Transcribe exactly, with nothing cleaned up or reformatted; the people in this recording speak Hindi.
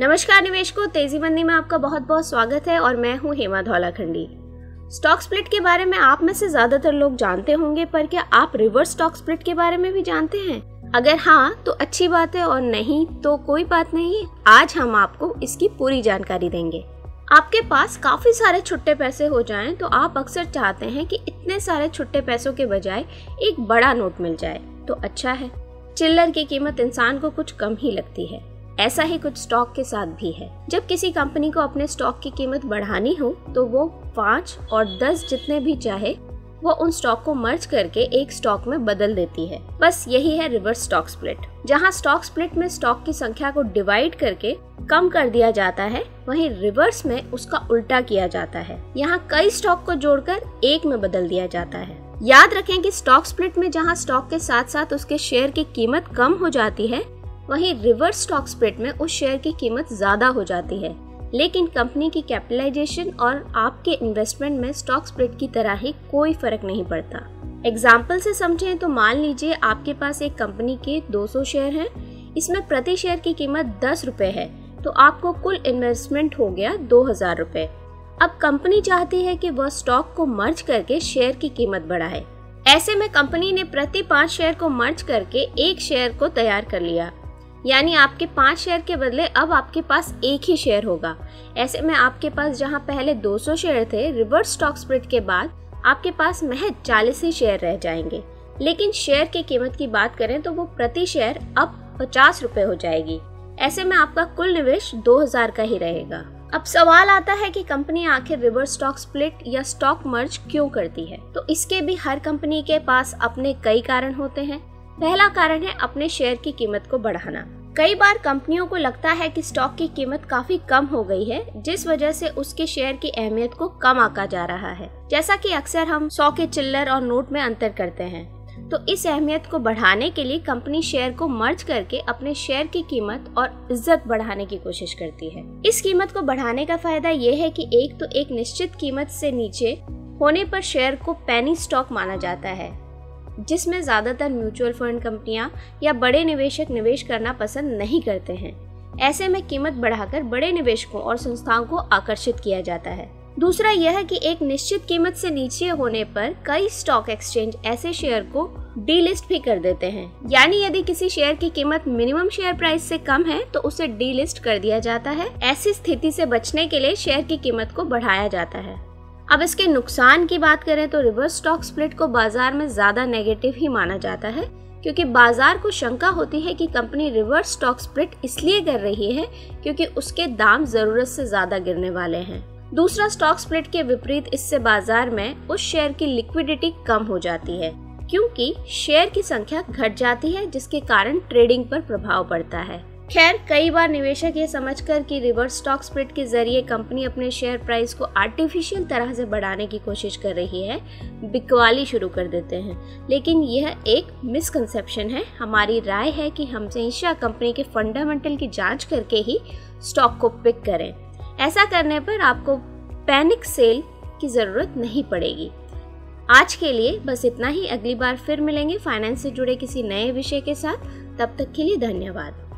नमस्कार निवेशकों, तेजी मंदी में आपका बहुत बहुत स्वागत है और मैं हूं हेमा धौलाखंडी। स्टॉक स्प्लिट के बारे में आप में से ज्यादातर लोग जानते होंगे, पर क्या आप रिवर्स स्टॉक स्प्लिट के बारे में भी जानते हैं? अगर हाँ तो अच्छी बात है और नहीं तो कोई बात नहीं। आज हम आपको इसकी पूरी जानकारी देंगे। आपके पास काफी सारे छुट्टे पैसे हो जाएं तो आप अक्सर चाहते हैं कि इतने सारे छुट्टे पैसों के बजाय एक बड़ा नोट मिल जाए तो अच्छा है। चिल्लर की कीमत इंसान को कुछ कम ही लगती है। ऐसा ही कुछ स्टॉक के साथ भी है। जब किसी कंपनी को अपने स्टॉक की कीमत बढ़ानी हो तो वो पाँच और दस जितने भी चाहे वो उन स्टॉक को मर्ज करके एक स्टॉक में बदल देती है। बस यही है रिवर्स स्टॉक स्प्लिट। जहाँ स्टॉक स्प्लिट में स्टॉक की संख्या को डिवाइड करके कम कर दिया जाता है, वहीं रिवर्स में उसका उल्टा किया जाता है। यहाँ कई स्टॉक को जोड़कर एक में बदल दिया जाता है। याद रखें कि स्टॉक स्प्लिट में जहाँ स्टॉक के साथ साथ उसके शेयर की कीमत कम हो जाती है, वहीं रिवर्स स्टॉक स्प्लिट में उस शेयर की कीमत ज्यादा हो जाती है। लेकिन कंपनी की कैपिटलाइजेशन और आपके इन्वेस्टमेंट में स्टॉक स्प्लिट की तरह ही कोई फर्क नहीं पड़ता। एग्जाम्पल से समझें तो मान लीजिए आपके पास एक कंपनी के दो सौ शेयर हैं, इसमें प्रति शेयर की कीमत दस रुपए है, तो आपको कुल इन्वेस्टमेंट हो गया दो हजार रुपए। अब कंपनी चाहती है कि वह स्टॉक को मर्ज करके शेयर की कीमत बढ़ाए। ऐसे में कंपनी ने प्रति पाँच शेयर को मर्ज करके एक शेयर को तैयार कर लिया, यानी आपके पाँच शेयर के बदले अब आपके पास एक ही शेयर होगा। ऐसे में आपके पास जहां पहले दो सौ शेयर थे, रिवर्स स्टॉक स्प्लिट के बाद आपके पास महज चालीस ही शेयर रह जाएंगे। लेकिन शेयर की कीमत की बात करें तो वो प्रति शेयर अब पचास रुपए हो जाएगी। ऐसे में आपका कुल निवेश दो हजार का ही रहेगा। अब सवाल आता है कि कंपनी आखिर रिवर्स स्टॉक स्प्लिट या स्टॉक मर्ज क्यों करती है? तो इसके भी हर कंपनी के पास अपने कई कारण होते हैं। पहला कारण है अपने शेयर की कीमत को बढ़ाना। कई बार कंपनियों को लगता है कि स्टॉक की कीमत काफी कम हो गई है, जिस वजह से उसके शेयर की अहमियत को कम आंका जा रहा है। जैसा कि अक्सर हम सौ के चिल्लर और नोट में अंतर करते हैं, तो इस अहमियत को बढ़ाने के लिए कंपनी शेयर को मर्ज करके अपने शेयर की कीमत और इज्जत बढ़ाने की कोशिश करती है। इस कीमत को बढ़ाने का फायदा ये है कि एक तो एक निश्चित कीमत से नीचे होने पर शेयर को पेनी स्टॉक माना जाता है, जिसमें ज़्यादातर म्यूचुअल फंड कंपनियां या बड़े निवेशक निवेश करना पसंद नहीं करते हैं। ऐसे में कीमत बढ़ाकर बड़े निवेशकों और संस्थाओं को आकर्षित किया जाता है। दूसरा यह है कि एक निश्चित कीमत से नीचे होने पर कई स्टॉक एक्सचेंज ऐसे शेयर को डीलिस्ट भी कर देते हैं, यानी यदि किसी शेयर की कीमत मिनिमम शेयर प्राइस से कम है तो उसे डीलिस्ट कर दिया जाता है। ऐसी स्थिति से बचने के लिए शेयर की कीमत को बढ़ाया जाता है। अब इसके नुकसान की बात करें तो रिवर्स स्टॉक स्प्लिट को बाजार में ज्यादा नेगेटिव ही माना जाता है, क्योंकि बाजार को शंका होती है कि कंपनी रिवर्स स्टॉक स्प्लिट इसलिए कर रही है क्योंकि उसके दाम जरूरत से ज्यादा गिरने वाले हैं। दूसरा, स्टॉक स्प्लिट के विपरीत इससे बाजार में उस शेयर की लिक्विडिटी कम हो जाती है, क्योंकि शेयर की संख्या घट जाती है, जिसके कारण ट्रेडिंग पर प्रभाव पड़ता है। खैर, कई बार निवेशक ये समझकर कि रिवर्स स्टॉक स्प्लिट के जरिए कंपनी अपने शेयर प्राइस को आर्टिफिशियल तरह से बढ़ाने की कोशिश कर रही है, बिकवाली शुरू कर देते हैं। लेकिन यह एक मिसकंसेप्शन है। हमारी राय है कि हम हमेशा कंपनी के फंडामेंटल की जांच करके ही स्टॉक को पिक करें। ऐसा करने पर आपको पैनिक सेल की ज़रूरत नहीं पड़ेगी। आज के लिए बस इतना ही। अगली बार फिर मिलेंगे फाइनेंस से जुड़े किसी नए विषय के साथ। तब तक के लिए धन्यवाद।